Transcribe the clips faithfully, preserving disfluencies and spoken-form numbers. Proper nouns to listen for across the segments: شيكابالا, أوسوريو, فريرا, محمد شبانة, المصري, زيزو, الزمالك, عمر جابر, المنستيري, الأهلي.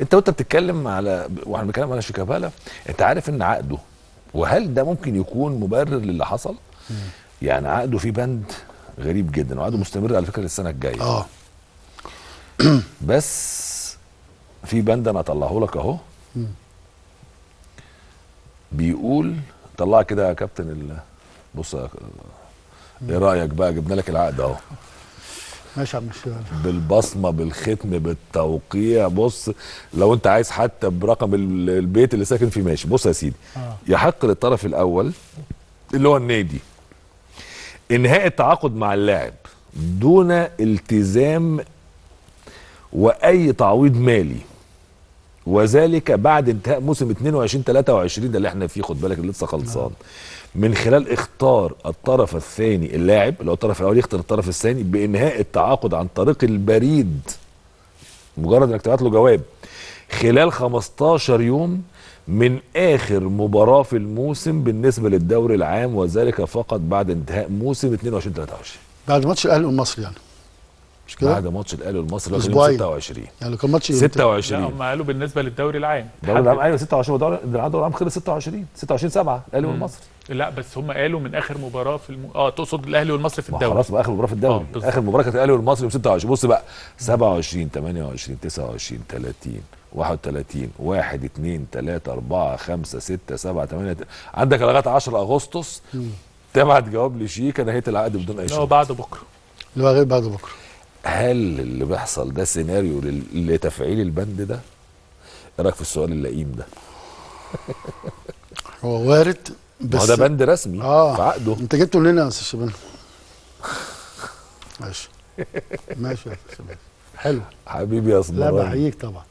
انت وانت بتتكلم على واحنا بنتكلم على شيكابالا، انت عارف ان عقده، وهل ده ممكن يكون مبرر للي حصل؟ مم. يعني عقده في بند غريب جدا، وعقده مستمر على فكره للسنه الجايه. اه بس في بند انا اطلعه لك اهو بيقول، طلع كده يا كابتن، بص ايه رايك بقى، جبنا لك العقد اهو. ماشي يا عم الشباب، بالبصمه بالختم بالتوقيع، بص لو انت عايز حتى برقم البيت اللي ساكن فيه. ماشي، بص يا سيدي، آه. يحق للطرف الاول اللي هو النادي انهاء التعاقد مع اللاعب دون التزام واي تعويض مالي، وذلك بعد انتهاء موسم اتنين وعشرين تلاتة وعشرين ده اللي احنا فيه، خد بالك اللي لسه خلصان، من خلال اختيار الطرف الثاني اللاعب، اللي هو الطرف الاول يختار الطرف الثاني بانهاء التعاقد عن طريق البريد، مجرد انك تبعت له جواب، خلال خمستاشر يوم من اخر مباراه في الموسم بالنسبه للدوري العام، وذلك فقط بعد انتهاء موسم اتنين وعشرين تلاتة وعشرين. بعد ماتش الاهلي والمصري يعني، مش كده؟ بعد ماتش الاهلي والمصري ستة وعشرين، يعني كان ماتش ستة وعشرين. لا هم قالوا بالنسبه للدوري العام، الدوري العام ايوه ستة وعشرين، الدوري العام خلص ستة وعشرين سبعة الاهلي والمصري. لا بس هم قالوا من اخر مباراه في الم... اه تقصد الاهلي والمصري في الدوري. خلاص بقى اخر مباراه في الدوري، آه اخر مباراه كانت الاهلي والمصري ستة وعشرين. بص بقى سبعة وعشرين تمانية وعشرين تسعة وعشرين تلاتين واحد وتلاتين واحد اتنين تلاتة اربعة خمسة ستة سبعة تمانية عندك لغايه عشرة اغسطس تبعت جواب لشيك نهايه العقد بدون اي شيء، هو بعد بكره، اللي هو غير بعد بكره. هل اللي بيحصل ده سيناريو لتفعيل البند ده؟ ايه رايك في السؤال اللئيم ده؟ هو وارد، بس هو ده بند رسمي آه. في عقده. انت جبته لنا يا استاذ شبانة. ماشي ماشي يا استاذ شبانة، حلو حبيبي يا اسمراني. لا بحييك طبعا.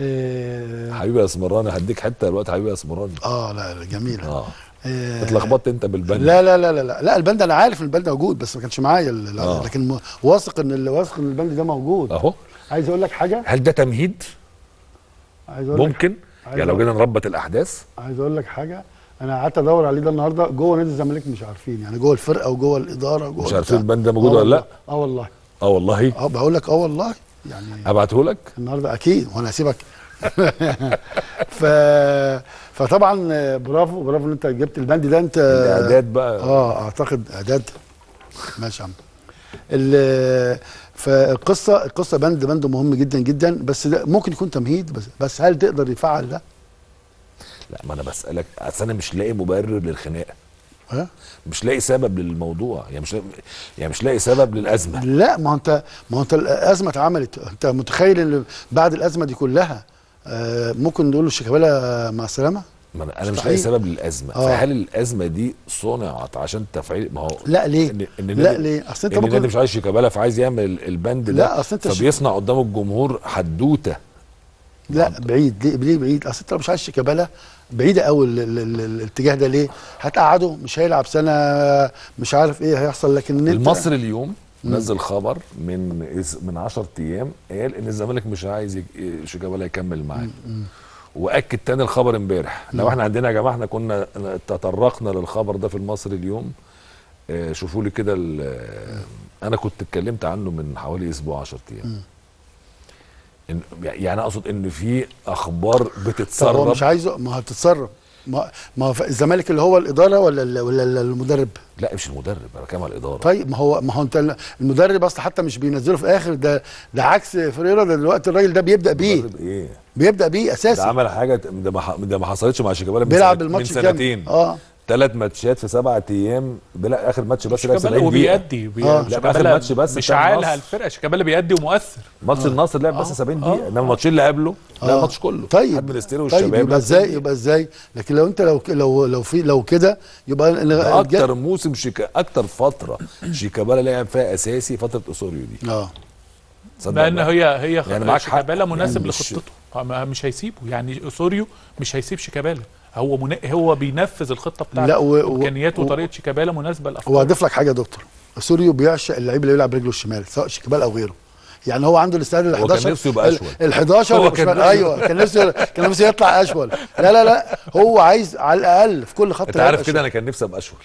إيه... حبيبي يا اسمراني، هديك حته دلوقتي حبيبي يا اسمراني. اه لا جميله. اه إيه... اتلخبطت انت بالبند. لا لا لا لا لا البند انا عارف ان البند موجود، بس ما كانش معايا ال... آه. لكن واثق ان اللي واثق ان البند ده موجود اهو. عايز اقول لك حاجه، هل ده تمهيد؟ عايز اقول لك ممكن يعني لو جينا نربط الاحداث. عايز اقول لك حاجه، انا قعدت ادور عليه ده النهارده جوه نادي الزمالك، مش عارفين يعني جوه الفرقه وجوه الاداره وجوه، مش عارفين البند ده موجود ولا لا. اه والله اه والله اه بقول لك اه والله يعني ابعته لك النهارده اكيد، وانا هسيبك. ف فطبعا برافو برافو ان انت جبت البند ده. انت الاعداد بقى اه اعتقد اعداد. ماشي يا عم. فالقصه القصه بند بند مهم جدا جدا، بس ده ممكن يكون تمهيد، بس بس هل تقدر يفعل ده؟ لا ما انا بسالك، اصل انا مش لاقي مبرر للخناقه، ها مش لاقي سبب للموضوع، يعني مش لاقي يعني مش لاقي سبب للازمه. لا ما انت ما انت الازمه اتعملت، انت متخيل ان بعد الازمه دي كلها آه ممكن نقول له شيكابالا مع السلامه؟ ما انا مش, مش لاقي سبب للازمه، آه. فهل الازمه دي صنعت عشان تفعيل؟ ما هو لا ليه؟ إن إن لا ليه؟ اصل انت ممكن مش عايز شيكابالا فعايز يعمل البند ده، لا اصل انت فبيصنع قدام الجمهور حدوته. لا بعيد، ليه ليه بعيد؟ اصل انت مش عايز شيكابالا، بعيده قوي الاتجاه ده. ليه؟ هتقعده مش هيلعب سنه، مش عارف ايه هيحصل. لكن المصري اليوم مم. نزل خبر من من عشرة ايام قال ان الزمالك مش عايز شيكابالا يكمل معاه، واكد تاني الخبر امبارح. لو احنا عندنا يا جماعه، احنا كنا تطرقنا للخبر ده في المصري اليوم، اه شوفوا لي كده، انا كنت اتكلمت عنه من حوالي اسبوع عشرة ايام مم. يعني اقصد ان في اخبار بتتسرب. هو مش عايزه، ما هتتسرب، ما ما الزمالك اللي هو الاداره ولا ولا المدرب؟ لا مش المدرب، انا بتكلم على الاداره. طيب ما هو ما هو انت المدرب اصلا حتى مش بينزله في اخر ده، ده عكس فريرا دلوقتي، الراجل ده بيبدا بيه ايه؟ بيبدا بيه اساسي، ده عمل حاجه ده ما ده ما حصلتش مع شيكابالا من بيلعب الماتش من سنتين اه ثلاث ماتشات في سبعة ايام، بلا اخر ماتش بس لعب سبعين دقيقة وبيأدي، لا اخر ماتش بس مش عالها الفرقة. شيكابالا بيأدي ومؤثر، ماتش آه. النصر لعب آه. بس سبعين دقيقة، انما الماتشين اللي قبله آه. لا الماتش كله. طيب حد من الستيرو والشباب. طيب يبقى ازاي يبقى ازاي؟ لكن لو انت لو لو لو في لو كده يبقى اكتر موسم شيكا اكتر فترة شيكابالا لعب فيها اساسي فترة اوسوريو دي اه لان هي هي يعني شيكابالا مناسب يعني لخطته، مش هيسيبه يعني اوسوريو مش هيسيب شيكابالا، هو من... هو بينفذ الخطه بتاعته، امكانياته وطريقه شيكابالا مناسبه لافكاره. وهضيف لك حاجه يا دكتور، سوريو بيعشق اللعيب اللي بيلعب برجله الشمال سواء شيكابالا او غيره، يعني هو عنده الاستعداد ال حداشر، هو كان نفسه يبقى اشول ال حداشر كان... ايوه كان نفسه كان نفسه يطلع اشول. لا لا لا هو عايز على الاقل في كل خط، انت عارف كده، انا كان نفسي ابقى اشول.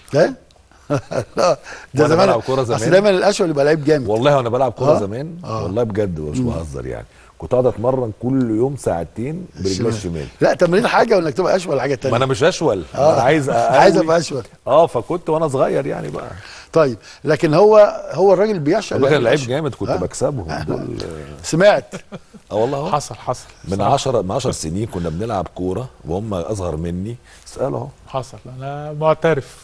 لا ده زمان بلعب كوره زمان، اصل دايما الاشول يبقى لعيب جامد. والله وانا بلعب كوره زمان والله بجد مش بهزر يعني، كنت اقعد اتمرن كل يوم ساعتين برجلي الشمال. لا تمرين حاجه وانك تبقى اشول حاجه ثانيه. ما انا مش اشول، آه انا عايز عايز ابقى اشول. اه فكنت وانا صغير يعني بقى. طيب لكن هو هو الراجل بيعشق اللعيب جامد، كنت آه؟ بكسبهم دول. سمعت اه والله حصل حصل من عشرة من عشر سنين كنا بنلعب كوره وهم اصغر مني، اساله اهو حصل. انا معترف،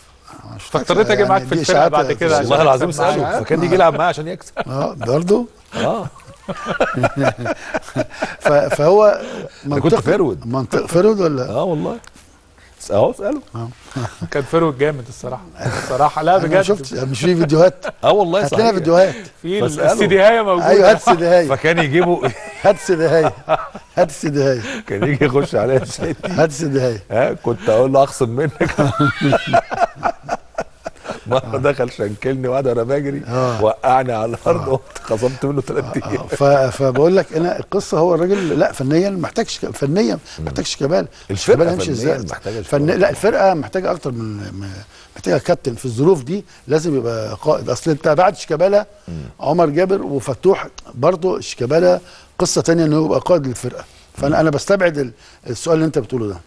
فاضطريت اجي معاك في الشارع بعد كده والله العظيم، اساله فكان يجي يلعب معايا عشان يكسب. اه برضه اه فهو منطق فرود، منطق فرود ولا اه والله اهو اساله. كان فرود جامد الصراحه الصراحه. لا بجد شفت مش في فيديوهات؟ اه والله صحيح هتلاقي فيديوهات في السي دي هايه موجوده. ايوه هات السي دي هايه. فكان يجيبوا هات السي دي هايه هات السي دي هايه كان يجي يخش عليا شاتي هات السي دي هايه. ها كنت اقول له اخصم منك. مرة دخل شنكلني وقعد وانا بجري وقعني على الارض وقمت خصمت منه ثلاث ايام. فبقول لك انا القصه هو الراجل لا فنيا ما محتاجش، فنيا ما محتاجش كبال، الفرقه مش ازاي فن... لا الفرقه محتاجه اكتر من، محتاجه كابتن في الظروف دي لازم يبقى قائد. اصل انت بعد شيكابالا عمر جابر وفتوح برضه شيكابالا قصه ثانيه انه يبقى قائد للفرقه. فانا انا بستبعد السؤال اللي انت بتقوله ده،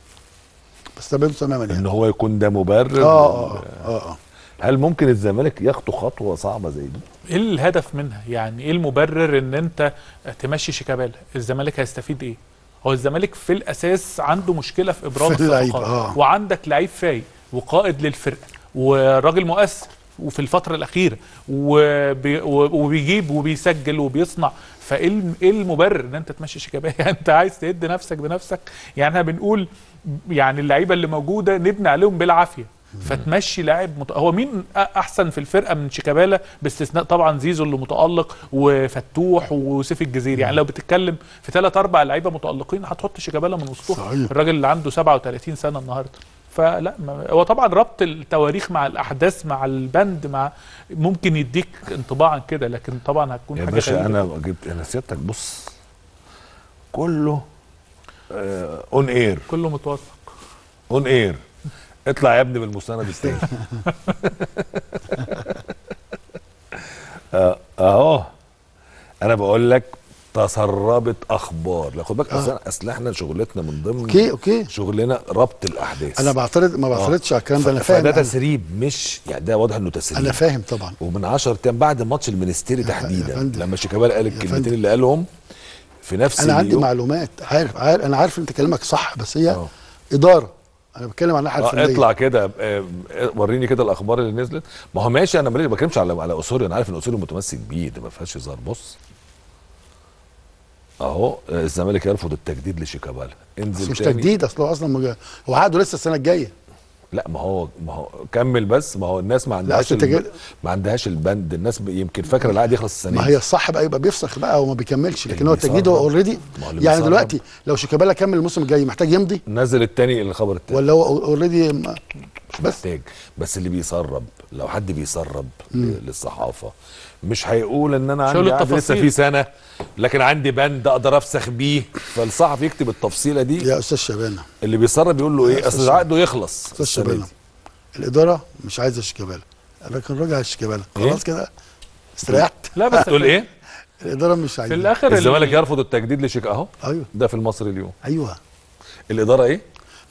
بستبعده تماما يعني ان هو يكون ده مبرر. اه اه اه هل ممكن الزمالك ياخدوا خطوه صعبه زي دي؟ ايه الهدف منها؟ يعني ايه المبرر ان انت تمشي شيكابالا؟ الزمالك هيستفيد ايه؟ هو الزمالك في الاساس عنده مشكله في ابراج الصفقات، آه. وعندك لعيب فايق وقائد للفرقه وراجل مؤثر وفي الفتره الاخيره وبي وبيجيب وبيسجل وبيصنع، فايه ايه المبرر ان انت تمشي شيكابالا؟ انت عايز تهد نفسك بنفسك؟ يعني احنا بنقول يعني اللعيبه اللي موجوده نبني عليهم بالعافيه، فتمشي لاعب مت... هو مين احسن في الفرقه من شيكابالا باستثناء طبعا زيزو اللي متالق وفتوح وسيف الجزيري؟ يعني لو بتتكلم في ثلاث اربع لعيبه متالقين هتحط شيكابالا من وسطهم، الراجل اللي عنده سبعة وثلاثين سنه النهارده. فلا ما... هو طبعا ربط التواريخ مع الاحداث مع البند مع ممكن يديك انطباعا كده، لكن طبعا هتكون يا حاجه باشا غريبة. انا جبت انا سيادتك بص كله اون آه... اير، كله متوثق اون اير. اطلع يا ابني بالمستند الثاني. اهو انا بقول لك تسربت اخبار، لا خد بالك آه. اصل احنا شغلتنا من ضمن اوكي اوكي شغلنا ربط الاحداث. انا بعترض ما بعترضش آه. على الكلام ده، انا فاهم ده تسريب مش يعني ده واضح انه تسريب، انا فاهم طبعا. ومن عشرة ايام بعد ماتش المنستيري تحديدا لما شيكابالا قال الكلمتين اللي قالهم في نفس اليوم، انا عندي معلومات عارف عارف انا عارف انت كلامك صح، بس هي آه. اداره. انا بتكلم عن ناحيه الفنيه. اطلع كده وريني كده الاخبار اللي نزلت. ما هو ماشي انا ما بتكلمش على على اوسوريو، انا عارف ان اوسوريو متمسك بيه ده ما فيهاش هزار. بص اهو الزمالك يرفض التجديد لشيكابالا، انزل مش تاني. تجديد اصله اصلا مجد. هو عقده لسه السنه الجايه. لا ما هو ما هو كمل بس، ما هو الناس ما عندهاش الب... ما عندهاش البند، الناس يمكن فاكره العقد يخلص السنه دي. ما هي الصح بقى يبقى بيفسخ بقى وما بيكملش، لكن هو التجديد هو اوريدي يعني دلوقتي لو شيكابالا كمل الموسم الجاي محتاج يمضي؟ نزل الثاني الخبر الثاني ولا هو اوريدي ما... مش بس محتاج. بس اللي بيسرب لو حد بيسرب مم. للصحافه مش هيقول ان انا عندي عقد لسه في سنه لكن عندي بند اقدر افسخ بيه، فالصحفي يكتب التفصيله دي. يا استاذ شبانه اللي بيسرب بيقول له ايه؟ اصل عقده يخلص. استاذ شبانه الاداره مش عايزه شيكابالا، لكن راجع شيكابالا خلاص كده استريحت. لا بس تقول ايه؟ الاداره مش عايزه في الاخر الزمالك يرفض التجديد لشيكابالا اهو. ايوه ده في المصري اليوم. ايوه الاداره ايه؟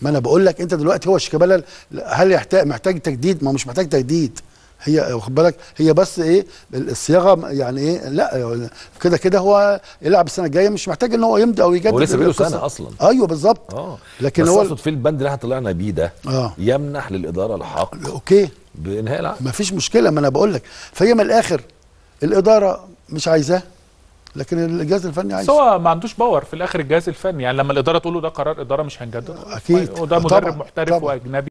ما انا بقول لك انت دلوقتي هو شيكابالا هل يحتاج محتاج تجديد؟ ما هو مش محتاج تجديد، هي واخد بالك هي بس ايه الصياغه يعني ايه. لا كده كده هو يلعب السنه الجايه مش محتاج ان هو يمضي او يجدد، هو لسه بيقول سنه اصلا. ايوه بالظبط اه لكن بس هو اقصد في البند اللي احنا طلعنا بيه ده آه. يمنح للاداره الحق اوكي بانهاء العقد مفيش مشكله. ما انا بقول لك فهي من الاخر الاداره مش عايزاه لكن الجهاز الفني عايز. هو ما عندوش باور في الاخر الجهاز الفني، يعني لما الاداره تقول له ده قرار اداره مش هنجدد اكيد، وده مدرب محترف واجنبي.